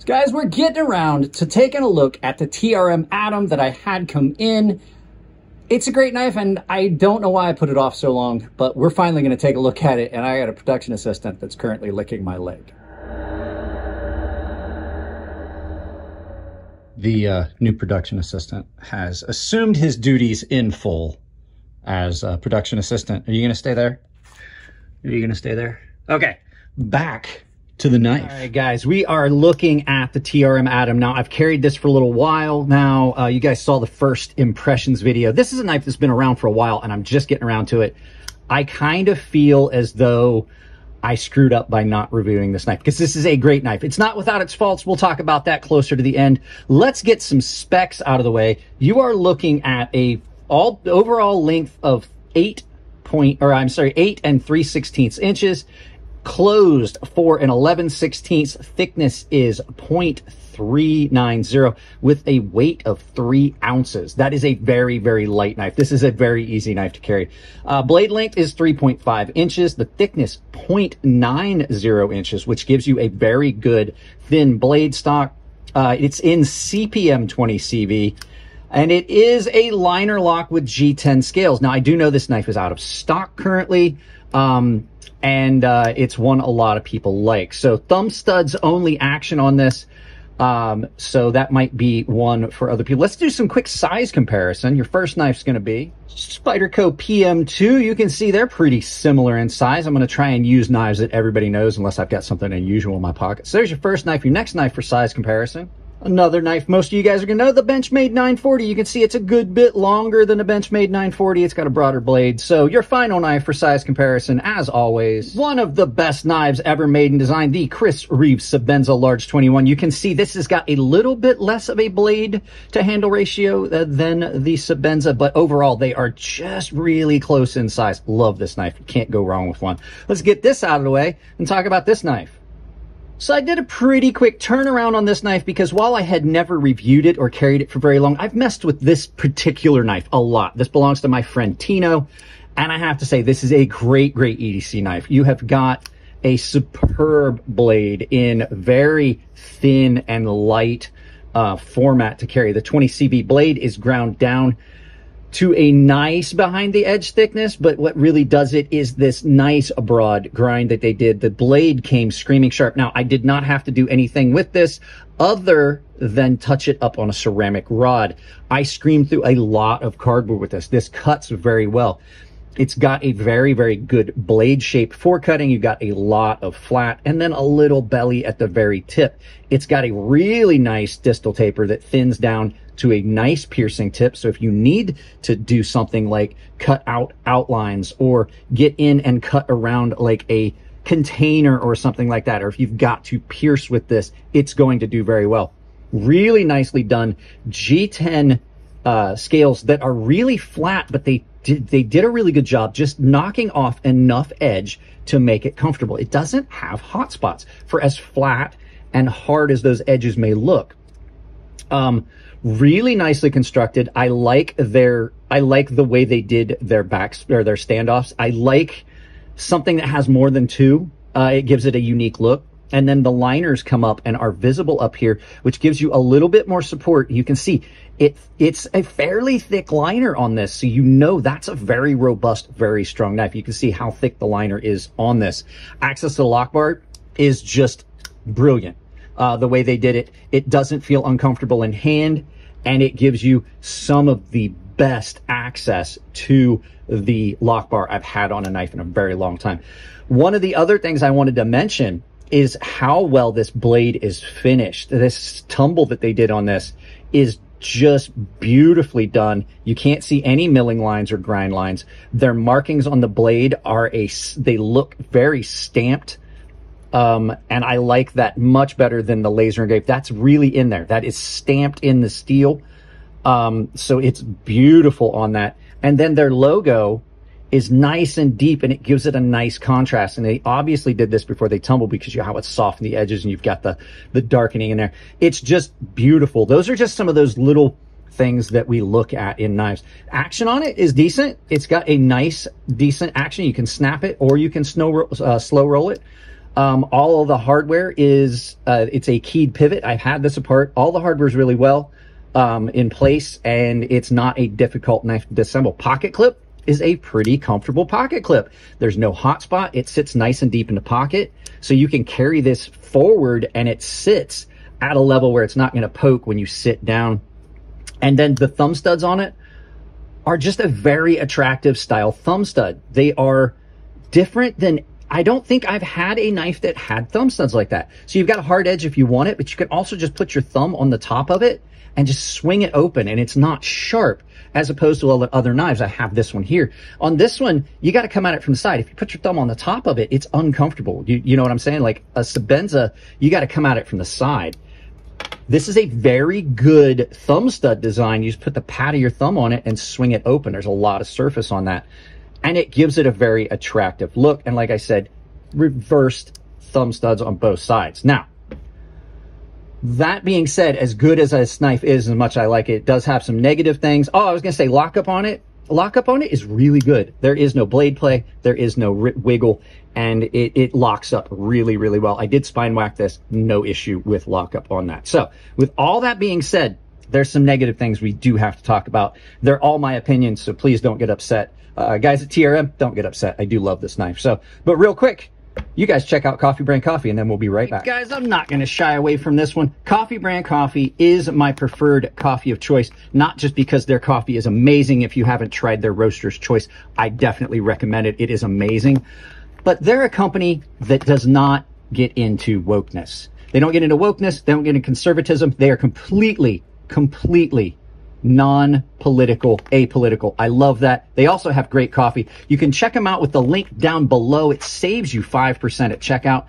So guys, we're getting around to taking a look at the TRM Atom that I had come in. It's a great knife, and I don't know why I put it off so long, but we're finally going to take a look at it, and I got a production assistant that's currently licking my leg. The new production assistant has assumed his duties in full as a production assistant. Are you going to stay there? Are you going to stay there? Okay, back to the knife. All right, guys, we are looking at the TRM Atom. Now, I've carried this for a little while now. You guys saw the first impressions video. This is a knife that's been around for a while, and I'm just getting around to it. I kind of feel as though I screwed up by not reviewing this knife, because this is a great knife. It's not without its faults. We'll talk about that closer to the end. Let's get some specs out of the way. You are looking at a overall length of 8 and 3/16 inches. Closed for an 11/16. Thickness is 0.390 with a weight of 3 ounces. That is a very, very light knife. This is a very easy knife to carry. Blade length is 3.5 inches. The thickness 0.90 inches, which gives you a very good thin blade stock. It's in CPM 20CV. And it is a liner lock with G10 scales. Now, I do know this knife is out of stock currently, and it's one a lot of people like. So thumb studs only action on this, so that might be one for other people. Let's do some quick size comparison. Your first knife's going to be Spyderco PM2. You can see they're pretty similar in size. I'm going to try and use knives that everybody knows unless I've got something unusual in my pocket. So there's your first knife. Your next knife for size comparison. Another knife most of you guys are going to know, the Benchmade 940. You can see it's a good bit longer than the Benchmade 940. It's got a broader blade. So your final knife for size comparison, as always, one of the best knives ever made and designed, the Chris Reeves Sebenza Large 21. You can see this has got a little bit less of a blade to handle ratio than the Sebenza, but overall they are just really close in size. Love this knife. You can't go wrong with one. Let's get this out of the way and talk about this knife. So I did a pretty quick turnaround on this knife because while I had never reviewed it or carried it for very long, I've messed with this particular knife a lot. This belongs to my friend Tino, and I have to say this is a great, great EDC knife. You have got a superb blade in very thin and light format to carry. The 20CV blade is ground down to a nice behind the edge thickness, but what really does it is this nice broad grind that they did. The blade came screaming sharp. Now, I did not have to do anything with this other than touch it up on a ceramic rod. I screamed through a lot of cardboard with this. This cuts very well. It's got a very, very good blade shape for cutting. You've got a lot of flat and then a little belly at the very tip. It's got a really nice distal taper that thins down to a nice piercing tip. So if you need to do something like cut out outlines or get in and cut around like a container or something like that, or if you've got to pierce with this, it's going to do very well. Really nicely done G10 scales that are really flat, but they did a really good job just knocking off enough edge to make it comfortable. It doesn't have hot spots for as flat and hard as those edges may look. Really nicely constructed. I like the way they did their backs or their standoffs. I like something that has more than two. It gives it a unique look. And then the liners come up and are visible up here, which gives you a little bit more support. You can see it's a fairly thick liner on this. So you know that's a very robust, very strong knife. You can see how thick the liner is on this. Access to the lock bar is just brilliant. The way they did it, it doesn't feel uncomfortable in hand, and it gives you some of the best access to the lock bar I've had on a knife in a very long time. One of the other things I wanted to mention is how well this blade is finished. This tumble that they did on this is just beautifully done. You can't see any milling lines or grind lines. Their markings on the blade are they look very stamped. And I like that much better than the laser engrave. That's really in there. That is stamped in the steel. So it's beautiful on that. And then their logo is nice and deep, and it gives it a nice contrast. And they obviously did this before they tumbled because you know how it's softened the edges and you've got the darkening in there. It's just beautiful. Those are just some of those little things that we look at in knives. Action on it is decent. It's got a nice, decent action. You can snap it or you can slow roll it. All of the hardware is, it's a keyed pivot. I've had this apart. All the hardware is really well in place, and it's not a difficult knife to disassemble. Pocket clip is a pretty comfortable pocket clip. There's no hot spot. It sits nice and deep in the pocket, so you can carry this forward and it sits at a level where it's not going to poke when you sit down. And then the thumb studs on it are just a very attractive style thumb stud. They are different than, I don't think I've had a knife that had thumb studs like that. So you've got a hard edge if you want it, but you can also just put your thumb on the top of it and just swing it open, and it's not sharp as opposed to all the other knives. I have this one here. On this one, you got to come at it from the side. If you put your thumb on the top of it, it's uncomfortable. You know what I'm saying? Like a Sebenza, you got to come at it from the side. This is a very good thumb stud design. You just put the pad of your thumb on it and swing it open. There's a lot of surface on that, and it gives it a very attractive look. And like I said, reversed thumb studs on both sides. Now, that being said, as good as this knife is, as much as I like it, it does have some negative things. Oh, I was going to say lockup on it. Lockup on it is really good. There is no blade play. There is no wiggle, and it locks up really, really well. I did spine whack this. No issue with lockup on that. So with all that being said, there's some negative things we do have to talk about. They're all my opinions, so please don't get upset. Guys at TRM, don't get upset. I do love this knife. So, but real quick, you guys check out Coffee Brand Coffee, and then we'll be right back. Guys, I'm not going to shy away from this one. Coffee Brand Coffee is my preferred coffee of choice, not just because their coffee is amazing. If you haven't tried their Roaster's Choice, I definitely recommend it. It is amazing. But they're a company that does not get into wokeness. They don't get into wokeness. They don't get into conservatism. They are completely non-political, apolitical. I love that. They also have great coffee. You can check them out with the link down below. It saves you 5% at checkout.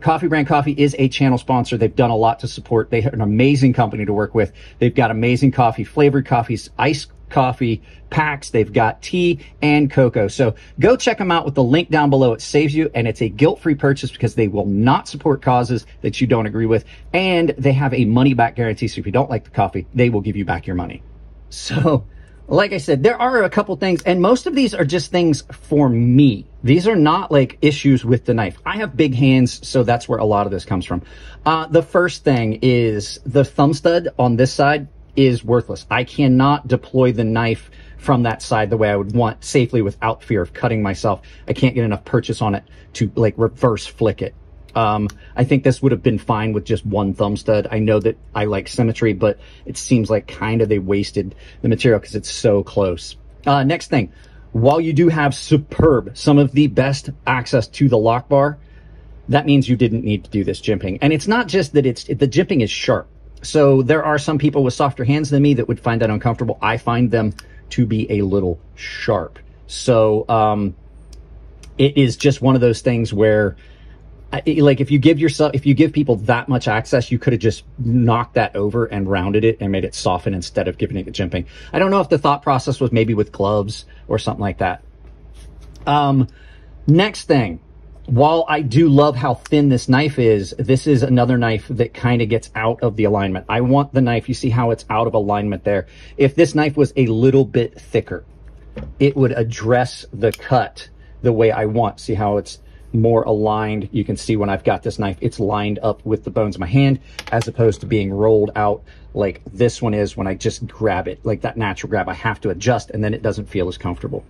Coffee Brand Coffee is a channel sponsor. They've done a lot to support. They are an amazing company to work with. They've got amazing coffee, flavored coffees, iced coffee packs. They've got tea and cocoa. So go check them out with the link down below. It saves you, and it's a guilt-free purchase because they will not support causes that you don't agree with, and they have a money-back guarantee. So if you don't like the coffee, they will give you back your money. So like I said, there are a couple things, and most of these are just things for me. These are not like issues with the knife. I have big hands, so that's where a lot of this comes from. The first thing is the thumb stud on this side is worthless. I cannot deploy the knife from that side the way I would want safely without fear of cutting myself. I can't get enough purchase on it to like reverse flick it. I think this would have been fine with just one thumb stud. I know that I like symmetry, but it seems like kind of they wasted the material because it's so close. Next thing, while you do have superb, some of the best access to the lock bar, that means you didn't need to do this jimping. And it's not just that the jimping is sharp. So there are some people with softer hands than me that would find that uncomfortable. I find them to be a little sharp. So it is just one of those things where, like, if you give people that much access, you could have just knocked that over and rounded it and made it soften instead of giving it the jimping. I don't know if the thought process was maybe with gloves or something like that. Next thing. While I do love how thin this knife is, this is another knife that kind of gets out of the alignment. I want the knife, you see how it's out of alignment there. If this knife was a little bit thicker, it would address the cut the way I want. See how it's more aligned? You can see when I've got this knife, it's lined up with the bones of my hand as opposed to being rolled out like this one is when I just grab it. Like that natural grab, I have to adjust, and then it doesn't feel as comfortable.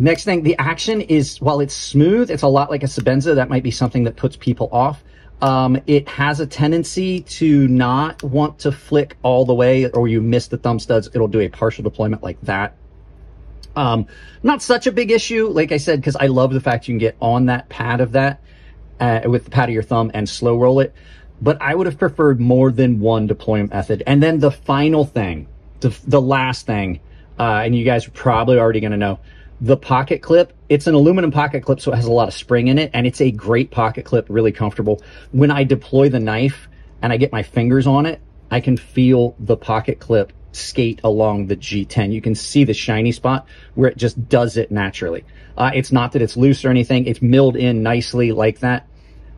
Next thing, the action is, while it's smooth, it's a lot like a Sebenza. That might be something that puts people off. It has a tendency to not want to flick all the way, or you miss the thumb studs. It'll do a partial deployment like that. Not such a big issue, like I said, because I love the fact you can get on that pad of that with the pad of your thumb and slow roll it. But I would have preferred more than one deployment method. And then the final thing, the last thing, and you guys are probably already going to know, the pocket clip. It's an aluminum pocket clip, so it has a lot of spring in it, and it's a great pocket clip, really comfortable. When I deploy the knife and I get my fingers on it, I can feel the pocket clip skate along the G10. You can see the shiny spot where it just does it naturally. It's not that it's loose or anything. It's milled in nicely like that.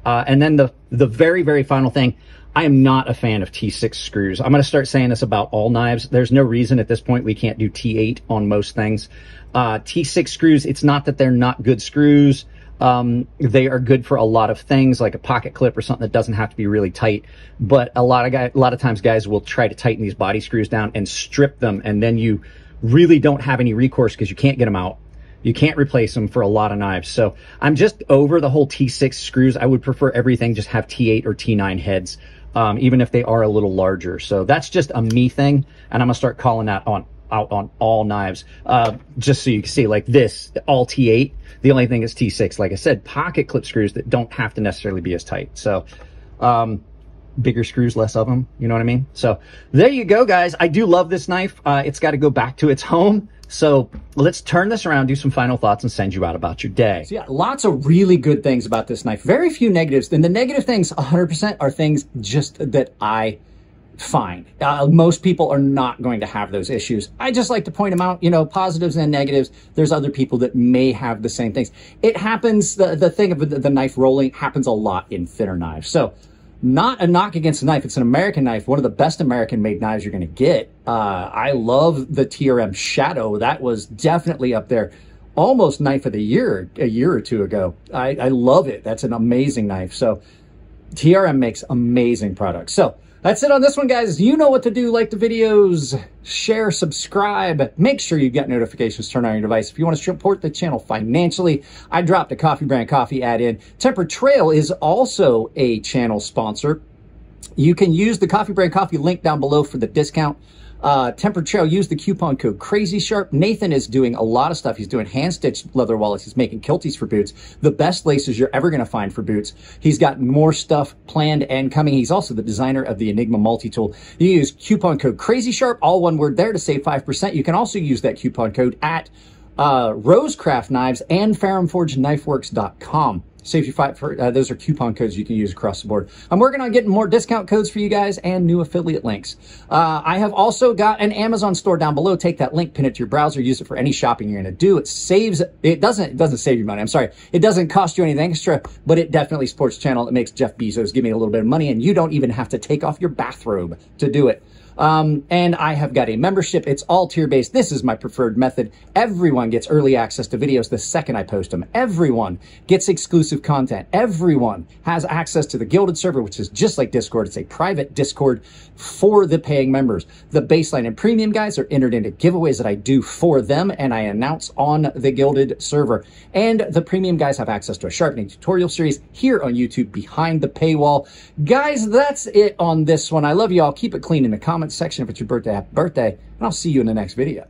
And then the very, very final thing, I am not a fan of T6 screws. I'm going to start saying this about all knives. There's no reason at this point we can't do T8 on most things. T6 screws, it's not that they're not good screws. They are good for a lot of things, like a pocket clip or something that doesn't have to be really tight. But a lot of times guys will try to tighten these body screws down and strip them, and then you really don't have any recourse because you can't get them out. You can't replace them for a lot of knives. So I'm just over the whole T6 screws. I would prefer everything just have T8 or T9 heads, even if they are a little larger. So that's just a me thing, and I'm gonna start calling that out on all knives. Just so you can see, like this, all T8. The only thing is T6. Like I said, pocket clip screws that don't have to necessarily be as tight. So bigger screws, less of them, you know what I mean? So there you go, guys. I do love this knife. It's got to go back to its home. So let's turn this around, do some final thoughts, and send you out about your day. So yeah, lots of really good things about this knife. Very few negatives. And the negative things, 100%, are things just that I find. Most people are not going to have those issues. I just like to point them out, you know, positives and negatives. There's other people that may have the same things. It happens, the thing of the knife rolling happens a lot in thinner knives. So not a knock against the knife. It's an American knife, one of the best American-made knives you're going to get. I love the TRM Shadow. That was definitely up there. Almost knife of the year a year or two ago. I love it. That's an amazing knife. So TRM makes amazing products. So that's it on this one, guys. You know what to do. Like the videos, share, subscribe. Make sure you've got notifications turned on your device. If you want to support the channel financially, I dropped a Coffee Brand Coffee ad in. Temper Trail is also a channel sponsor. You can use the Coffee Brand Coffee link down below for the discount. Temper Trail, use the coupon code Crazy Sharp. Nathan is doing a lot of stuff. He's doing hand-stitched leather wallets. He's making kilties for boots. The best laces you're ever going to find for boots. He's got more stuff planned and coming. He's also the designer of the Enigma multi-tool. You use coupon code Crazy Sharp, all one word there, to save 5%. You can also use that coupon code at Rosecraft Knives and FarumForgeKnifeWorks.com. Save you 5%. Those are coupon codes you can use across the board. I'm working on getting more discount codes for you guys and new affiliate links. I have also got an Amazon store down below. Take that link, pin it to your browser, use it for any shopping you're going to do. It saves. It doesn't save you money. I'm sorry. It doesn't cost you anything extra, but it definitely supports the channel. It makes Jeff Bezos give me a little bit of money, and you don't even have to take off your bathrobe to do it. And I have got a membership. It's all tier-based. This is my preferred method. Everyone gets early access to videos the second I post them. Everyone gets exclusive content. Everyone has access to the Gilded server, which is just like Discord. It's a private Discord for the paying members. The baseline and premium guys are entered into giveaways that I do for them, and I announce on the Gilded server. And the premium guys have access to a sharpening tutorial series here on YouTube behind the paywall. Guys, that's it on this one. I love y'all. Keep it clean in the comments section if it's your birthday. Happy birthday, and I'll see you in the next video.